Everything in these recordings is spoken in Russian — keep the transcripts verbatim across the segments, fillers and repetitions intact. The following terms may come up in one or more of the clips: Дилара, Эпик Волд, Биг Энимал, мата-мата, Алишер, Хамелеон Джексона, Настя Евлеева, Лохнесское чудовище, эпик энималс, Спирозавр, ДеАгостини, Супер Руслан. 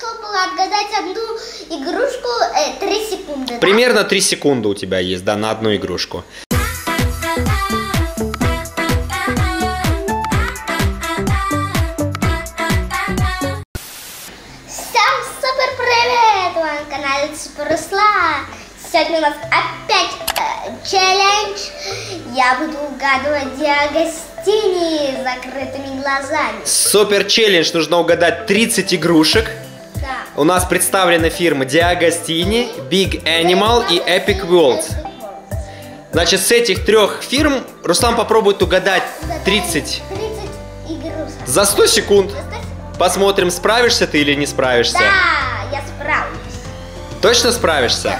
Было отгадать одну игрушку э, три секунды. Примерно да? три секунды у тебя есть, да, на одну игрушку. Всем супер привет! Вам на канале Супер Руслан. Сегодня у нас опять э, челлендж. Я буду угадывать ДеАгостини закрытыми глазами. Супер челлендж, нужно угадать тридцать игрушек. У нас представлены фирмы ДеАгостини, Биг Энимал и Эпик Волд. Значит, с этих трех фирм Руслан попробует угадать тридцать игрушек за сто секунд. Посмотрим, справишься ты или не справишься. Да, я справлюсь. Точно справишься?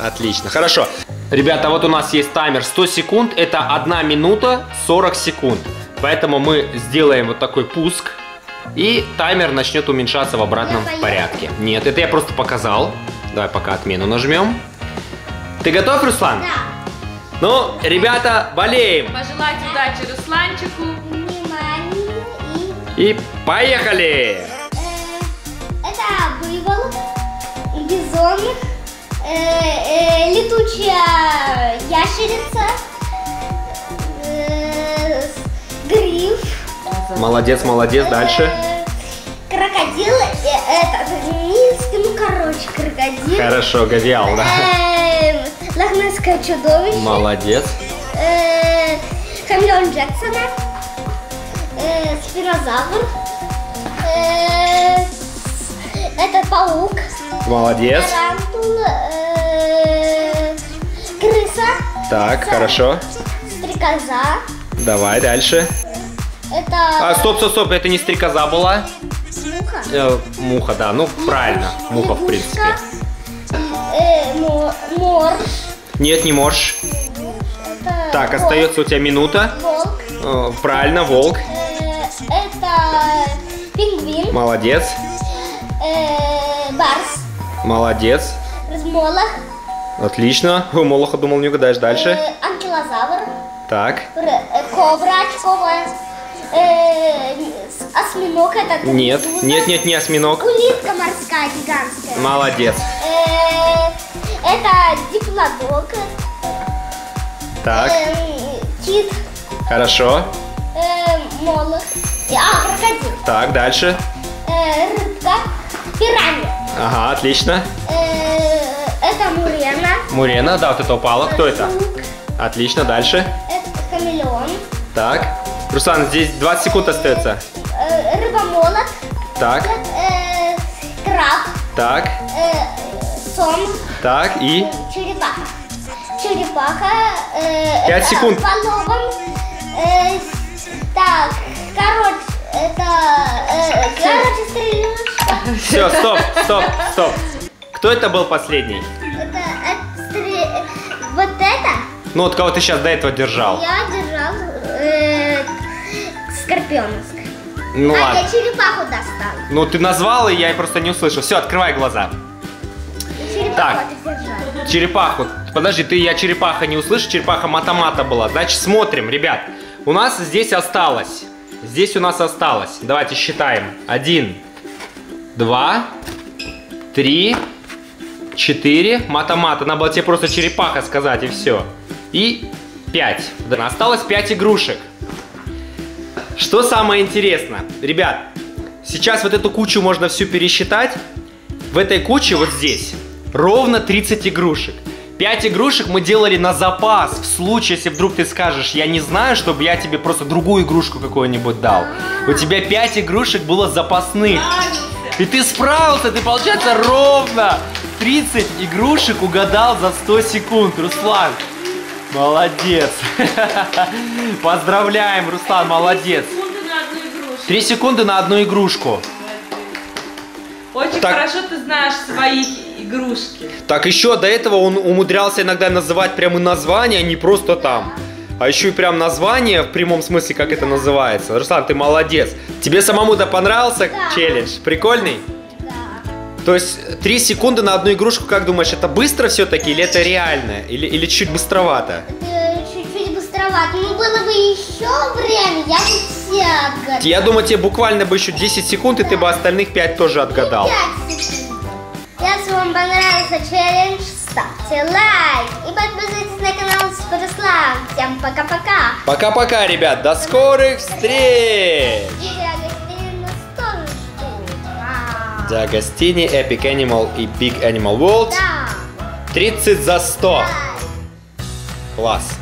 Отлично, хорошо. Ребята, вот у нас есть таймер сто секунд. Это одна минута сорок секунд. Поэтому мы сделаем вот такой пуск. И таймер начнет уменьшаться в обратном порядке. Нет, это я просто показал. Давай пока отмену нажмем. Ты готов, Руслан? Да. Ну, ребята, болеем. Пожелать удачи Русланчику. Внимание и... И поехали! Это буйвол, бизон, летучая ящерица, гриф. Молодец, молодец, дальше. Крокодил, это минский, ну короче, крокодил. Хорошо, говял, да. Лохнесское чудовище. Молодец. Хамелеон Джексона. Спирозавр. Это паук. Молодец. Крыса. Так, хорошо. Стрекоза. Давай, дальше. Это... А, стоп, стоп, стоп, это не стрекоза была. Муха? Э, муха, да, ну муха, правильно, муха лягушка, в принципе. Э, мор, морж. Нет, не морж. Это так, волк. Остается у тебя минута. Волк. Э, правильно, волк. Э, это пингвин. Молодец. Э, барс. Молодец. Молох. Отлично, у молоха думал не угадаешь дальше. Э, анкилозавр. Так. Р, э, кобра очковая. Э, осьминог это? Нет, нет, нет, не осьминог. Улитка морская гигантская. Молодец. Э, это диплодок. Так. Э, кит. Хорошо. Э, молох. А, крокодил. Так, дальше. Э, рыбка. Пиранья. Ага, отлично. Э, это мурена. Мурена, да, вот это упала. Кто это? Отлично, дальше. Это хамелеон. Так. Руслан, здесь двадцать секунд остается. Рыбомолот. Так. Э, краб. Так. Э, сон. Так, и? Черепаха. Черепаха. Э, пять секунд. Э, так, короче, это... Э, короче, стрелочка. Все, стоп, стоп, стоп. Кто это был последний? Это, это стрел... Вот это? Ну, вот кого ты сейчас до этого держал. Я держал... Скорпион. Ну, а ладно. Я черепаху достал. Ну ты назвал, и я просто не услышал. Все, открывай глаза. Черепаху так. Держал. Черепаху. Подожди, ты я черепаха не услышал, черепаха мата-мата была. Значит, смотрим, ребят. У нас здесь осталось. Здесь у нас осталось. Давайте считаем. Один, два, три, четыре. Мата-мата. Надо было тебе просто черепаха сказать, и все. И пять. Да, осталось пять игрушек. Что самое интересное, ребят, сейчас вот эту кучу можно всю пересчитать. В этой куче вот здесь ровно тридцать игрушек. пять игрушек мы делали на запас, в случае, если вдруг ты скажешь, я не знаю, чтобы я тебе просто другую игрушку какую-нибудь дал. У тебя пять игрушек было запасных. И ты справился, ты, получается, ровно тридцать игрушек угадал за сто секунд, Руслан. Молодец. Поздравляем, Руслан, молодец. три секунды на одну игрушку. Очень так, хорошо ты знаешь свои игрушки. Так еще до этого он умудрялся иногда называть прямо название, не просто там. А еще и прям название в прямом смысле, как это называется. Руслан, ты молодец. Тебе самому-то понравился да. челлендж? Прикольный? Да. То есть три секунды на одну игрушку, как думаешь, это быстро все-таки или это реально? Или, или чуть быстровато? Чуть-чуть быстровато. Ну было бы еще время, я бы... ягода. Я думаю, тебе буквально бы еще десять секунд, и да. ты бы остальных пять тоже отгадал. пять секунд. Если вам понравился челлендж, ставьте лайк и подписывайтесь на канал Супер Руслан. Всем пока-пока. Пока-пока, ребят. До скорых встреч. ДеАгостини, Эпик Энимал и Биг Энимал Волд. тридцать за сто. Класс.